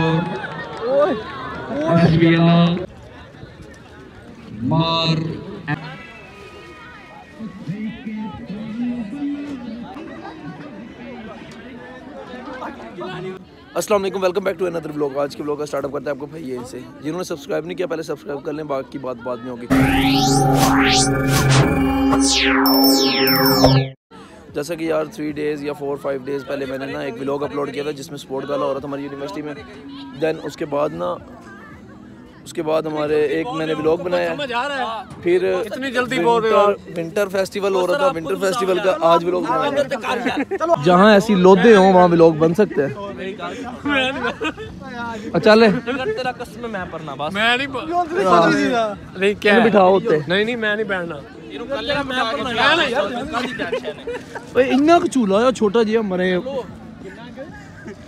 more. SBL. More. अस्सलाम वालेकुम, welcome back to another vlog. आज के व्लॉग का स्टार्टअप करते हैं आपको भाई यहीं से। जिन्होंने सब्सक्राइब नहीं किया पहले सब्सक्राइब कर लें, बाकी बात बाद में होगी। जैसा कि यार 3 डेज़ या 4-5 डेज़ पहले मैंने ना एक व्लॉग अपलोड किया था जिसमें स्पोर्ट गाला हो रहा था हमारी यूनिवर्सिटी में। दैन उसके बाद हमारे एक मैंने व्लॉग बनाया, फिर इतनी जल्दी विंटर फेस्टिवल हो रहा था, विंटर फेस्टिवल का आज व्लॉग बनाया। जहाँ ऐसी लोधे हों वहाँ व्लॉग बन सकते हैं। चले तेरा कसम मैं पढ़ना बस मैं नहीं क्या बिठाओ होते नहीं मैं नहीं बैठना इन्ना का चूल्हा छोटा जिहा मरे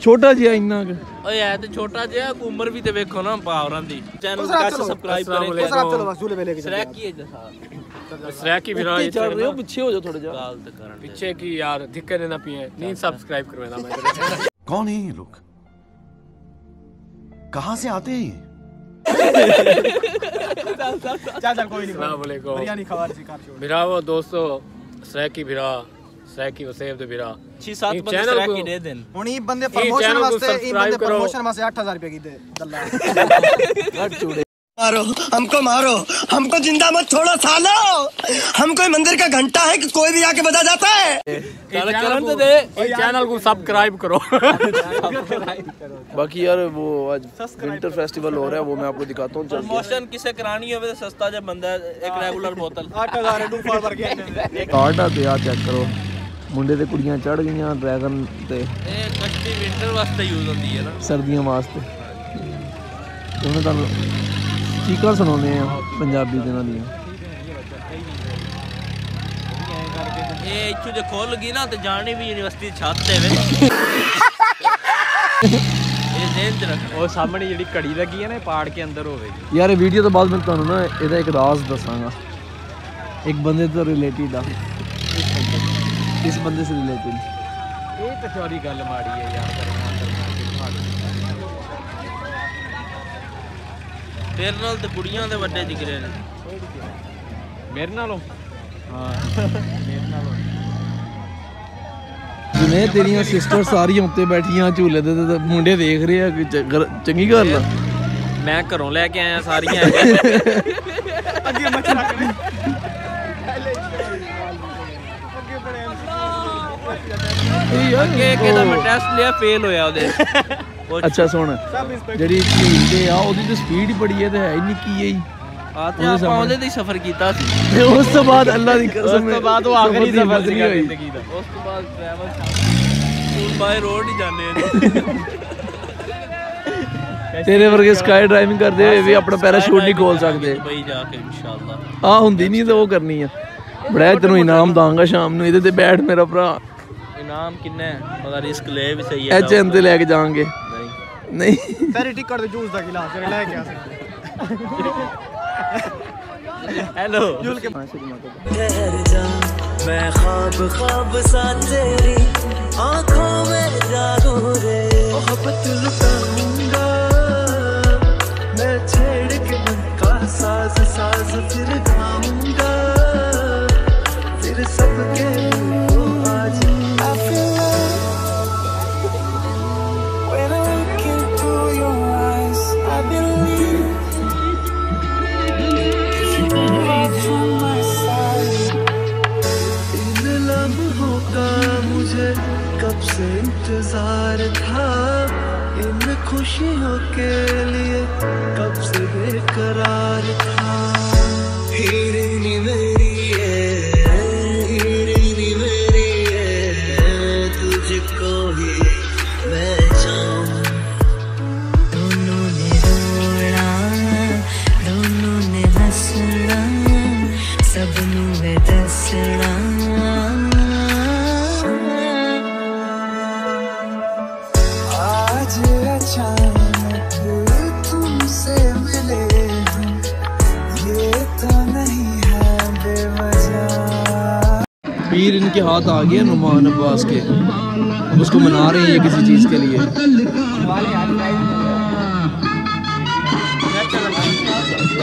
छोटा जिहा इन्ना का ओए है तो छोटा जिहा उम्र भी ते देखो ना पावरां दी चैनल का सब्सक्राइब करें। चलो बस चूल्हे पे लेके चलो सरकी इधर सरकी फिर आओ पीछे हो जाओ थोड़ा जा पीछे की यार धिक्के ना पिए नहीं सब्सक्राइब करवाना मैं। कौन है ये लोग, कहां से आते हैं? चल कोई नहीं वालेकुम बिरयानी खवार जी कार शो मेरा वो दोस्तों सैकी भिरा सैकी वसेब दे भिरा 6-7 बंदे सैकी दे देन हुनी बंदे प्रमोशन वास्ते इन बंदे प्रमोशन वास्ते 8000 रुपए की दे दल्ला घट चूड़े मारो हमको जिंदा मत छोड़ो सालो। हमको मंदिर का घंटा है कि कोई भी आके बजा जाता है। चैनल को सब्सक्राइब करो। बाकी यार वो आज विंटर फेस्टिवल हो रहा है वो मैं आपको दिखाता हूँ। प्रमोशन किसे करानी हो तो सस्ता जब बंदा एक रेगुलर बोतल 8000 चेक करो। मुंडे ते कुड़ियां चढ़ गईयां ड्रैगन ते कच्ची विंटर वास्ते यूज होंदी है ना सर्दियों वास्ते। चीकर सुनाने पंजाबी दिना दी ए इचू जे खोल लगी ना तो जाने भी यूनिवर्सिटी छाते वे ए जेन च रख ओ सामने जेडी घड़ी लगी है ना पाड़ के अंदर होवेगी यार। ये वीडियो तो बाद में थानू ना एदा एक राज दसांगा, एक बंदे तो रिलेटेड आ इस बंदे से रिलेटेड। ए तो थोड़ी गल माड़ी है यार तेरे नाल ते कुड़ियां दे बड़े जिगरे ने मेरे नालों मेरे नालों जिने तेरियां सिस्टर सारी उत्ते बैठियां झूले दे ते मुंडे देख रहे हैं चंगी गल मैं घरों लेके आया सारियां अगे मच रख ले अगे बड़े एमसी ओके के दा मैं टेस्ट लिया फेल होया ओदे अच्छा सोना जड़ी झील ते आ ओदी ते स्पीड ही बड़ी है ते है नहीं की यही आ ते आप ओदे ते सफर कीता सी ते उस तो बाद अल्लाह दी कसम उस तो बाद वो आखिरी सफर सी जिंदगी दा उस तो बाद ट्रैवल फुल बाय रोड ही जाने तेरे वर्गे स्काई ड्राइविंग करदे होए भी अपना पैराशूट नहीं खोल सकदे भाई जाके इंशाल्लाह आ हुंदी नहीं ते वो करनी है बड़ा तेनू इनाम दांगा शाम नु इदे ते बैठ मेरा भरा। इनाम किन्ना है मगर रिस्क ले भी सही है एच एम ते लेके जाएंगे नहीं तेरी टिकट दे जूस दा गिलास रे लेके आ हेलो जूल के ठहर जा मैं ख्वाब ख्वाब सा तेरी आंखों में जागो रे मोहब्बत लुटाऊंगा मैं छेड़ के मन का साज साज फिर गाऊंगा फिर सबके आज से इंतजार था इन खुशियों के लिए कब से बेकरार था। हीरनी मेरी है हीरनी मेरी है तुझको ही मैं चाहूं दोनों ने रोना दोनों ने हंसना सबनों में दसना पीर इनके हाथ आ गए नुमान अब्बास के उसको मना रहे हैं किसी चीज़ के लिए।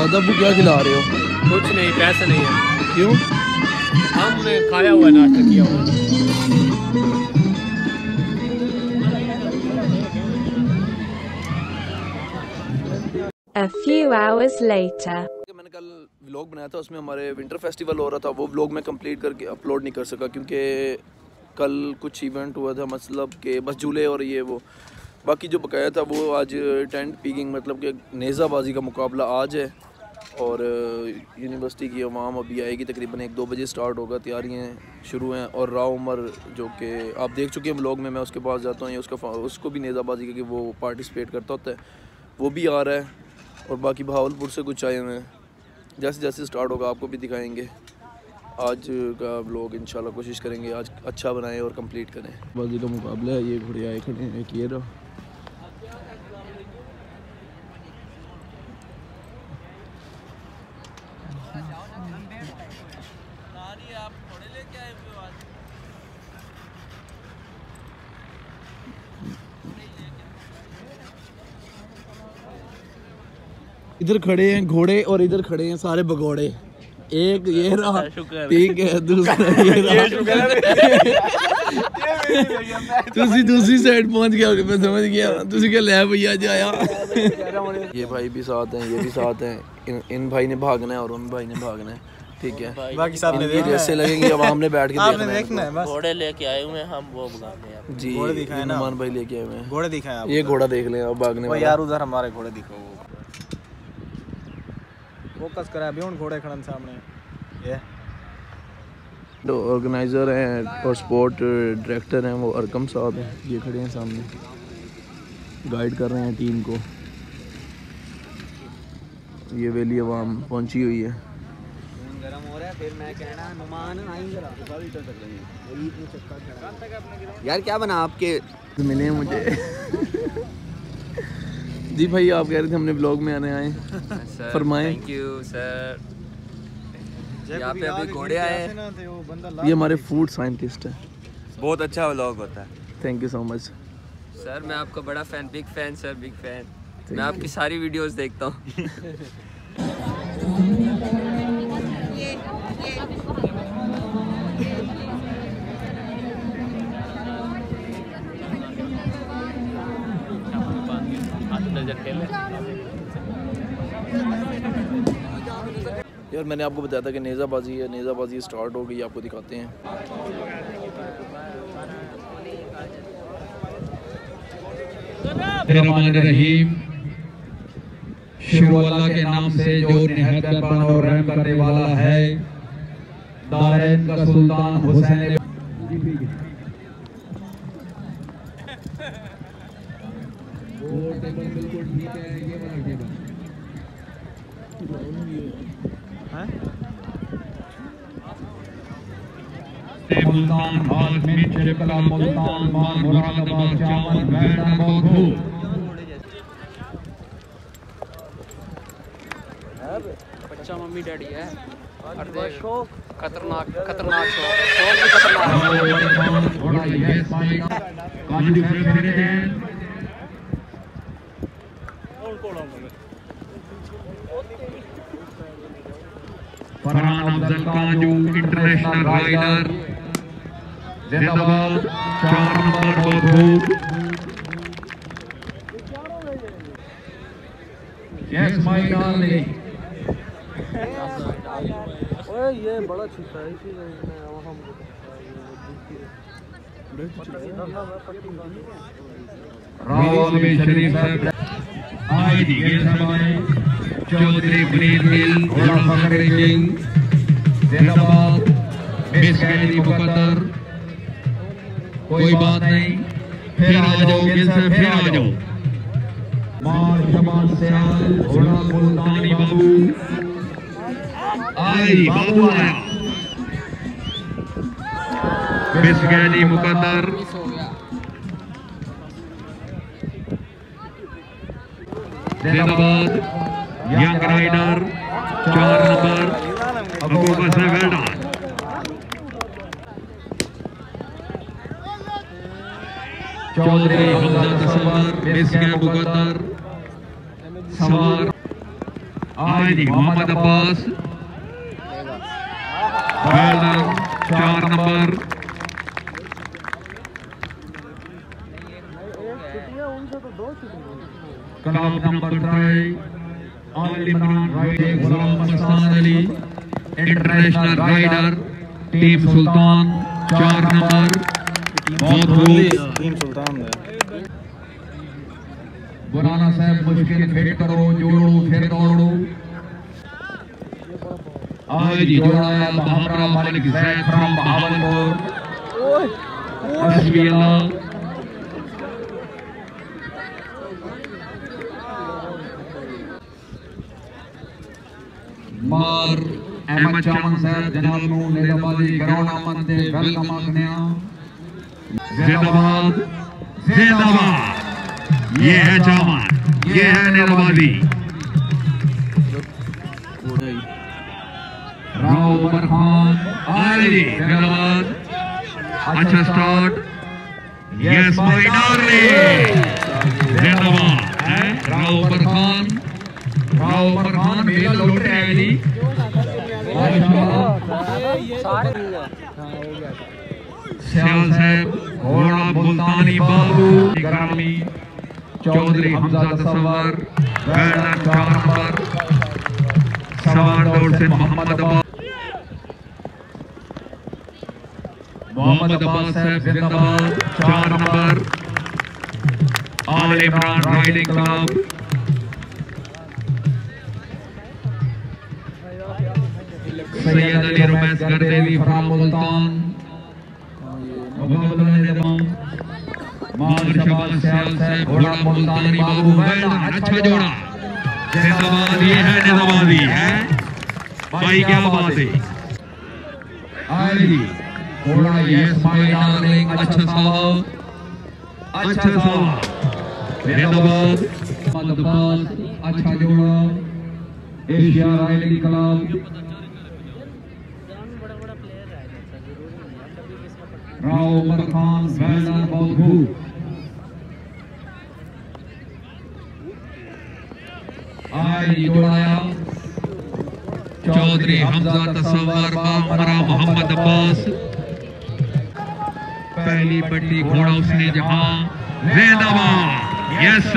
दादा अबू क्या खिला रहे हो? कुछ नहीं, पैसे नहीं है। क्यों? हमने खाया हुआ नाश्ता किया हुआ। A few hours later. मैंने कल व्लॉग बनाया था, उसमें हमारे विंटर फेस्टिवल हो रहा था, वो व्लॉग मैं कंप्लीट करके अपलोड नहीं कर सका क्योंकि कल कुछ इवेंट हुआ था, मतलब के बस झूले और ये वो। बाकी जो बकाया था वो आज टेंट पिकिंग मतलब कि नेज़ाबाजी का मुकाबला आज है और यूनिवर्सिटी की अवाम अभी आएगी, तकरीबन 1-2 बजे स्टार्ट होगा, तैयारियाँ शुरू हैं। और राव उमर जो कि आप देख चुके हैं व्लॉग में, मैं उसके पास जाता हूँ या उसको भी नेज़ाबाजी का वो पार्टिसिपेट करता होता है, वो भी आ रहा है। और बाकी बहावलपुर से कुछ आए हुए हैं, जैसे जैसे स्टार्ट होगा आपको भी दिखाएंगे। आज का व्लॉग इंशाल्लाह कोशिश करेंगे आज अच्छा बनाएं और कंप्लीट करें। बाजी का मुकाबला है, ये घोड़े आए खड़े हैं, किए रहो इधर खड़े हैं घोड़े और इधर खड़े हैं सारे भगोड़े। एक ये रहा, ठीक है, दूसरा ये रहा। तुसी दूसरी साइड पहुंच गया, मैं समझ गया तुसी क्या ले भैया जी आया। ये भाई भी साथ हैं, ये भी साथ हैं। इन भाई ने भागना है और उन भाई ने भागना है, ठीक है। बाकी साहब ने देखना है, जैसे लगेंगे अब हमने बैठ के देखना है। घोड़े लेके आए हुए हैं हम, वो भागने हैं जी, घोड़े दिखाएं ना, मान भाई लेके आए हुए हैं घोड़े दिखाएं आप। ये घोड़ा देख लें अब भागने वाला यार, उधर हमारे घोड़े दिखो, फोकस करा अभी उन घोड़े खड़न सामने। ये तो ऑर्गेनाइजर हैं और स्पोर्ट डायरेक्टर हैं वो अरकम साहब हैं, ये खड़े हैं सामने, गाइड कर रहे हैं टीम को। ये वैली अवाम पहुंची हुई है, गरम हो रहा है, फिर मैं कहना नुमान आएंगे यार। क्या बना आपके मिले मुझे जी भाई, आप कह रहे थे हमने ब्लॉग में आने आए, फरमाएं। Thank you sir. यहाँ पे अभी घोड़े आए, ये हमारे फूड साइंटिस्ट है, बहुत अच्छा व्लॉग होता है। Thank you so much sir, मैं आपका बड़ा fan, big fan sir, big fan. मैं आपकी सारी वीडियोस देखता हूँ। यार मैंने आपको बताया था कि नेज़ाबाजी है, नेज़ाबाजी स्टार्ट हो गई, आपको दिखाते हैं। रहीम अल्लाह के नाम से जो निहायत मेहरबान और रहम करने वाला है, दारेन का सुल्तान हुसैन। बिल्कुल ठीक है, ये वाला बच्चा मम्मी डैडी है, खतरनाक खतरनाक शौक। फरहान अफजल कांजू इंटरनेशनल राइडर, जिंदाबाद। 4 number Babbu, yes my darling. ओए ये बड़ा छुपा है, इसी में हम रावल में शरीफ है। आईडी के समय चौधरी बनीर हिल और फखरे सिंह, जिंदाबाद। बेसकैनी मुकद्दर, कोई बात नहीं, फिर आ जाओ गिल से, फिर आ जाओ। मार जमान सियाल घोड़ा मुल्तानी बाबू, आई बाबू आया। बेसकैनी मुकद्दर, जिंदाबाद। Young rider 4 number Abu Basar वेल्डा, चौधरी हमजा तसवर, मिस के मुकद्दर सवार। आयदी मोहम्मद अब्बास बैलम 4 number. Club number 3 Al Imran riding Ghulam Mastan Ali international rider team Sultan 4 number. बहुत टीम सुल्तान है बुराना साहब मुश्किल फिट करो जोड़ो फिर दौड़ो। आज जोड़ा बहावरा मालिक जैद फ्रॉम बहावलपुर अस्मियल्लाह। मार अहमद चमन सर जनाब नु नेताबाजी कराना मंते वेलकम आखनेया। जिंदाबाद जिंदाबाद। ये है चमन, ये है नेताबाजी। राव उमर खान आईडी जिंदाबाद। अच्छा स्टार्ट। यस माय डार्लिंग जिंदाबाद है राव उमर खान। श्याल साहब घोड़ा मुल्तानी बाबू ग्रामी चौधरी हमजा तसव्वुर बैलन 4 नंबर। सवार दौड़ से मोहम्मद अब्बास साहब जिंदाबाद 4 number. Al Imran riding club Syed Ali रुमैस गर्देवी फ्रॉम मुल्तान। मार शबाल सैल से घोड़ा मुल्तानी बाबू बैलन अच्छा जोड़ा जिंदाबाद। ये है नेताबाजी है भाई, क्या बात है। आईडी घोड़ा यस भाई डार्लिंग अच्छा साहब जिंदाबाद। मदबाल अच्छा जोड़ा Asia riding club. Rao Umar Khan बैलर बौद्धू। आई जोड़ाया चौधरी हमजा तसव्वुर बामरा मोहम्मद अब्बास। पहली पट्टी घोड़ा उसने जहां जिंदाबाद। यस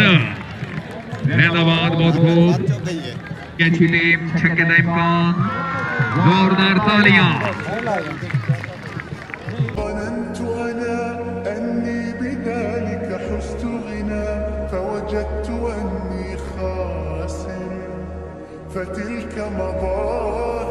जिंदाबाद। बहुत खूब अच्छी टीम छक्के का इम्कान। जोरदार तालियां। ظننت أنا أني بذلك حزت غنى فوجدت أني خاسر فتلك مضار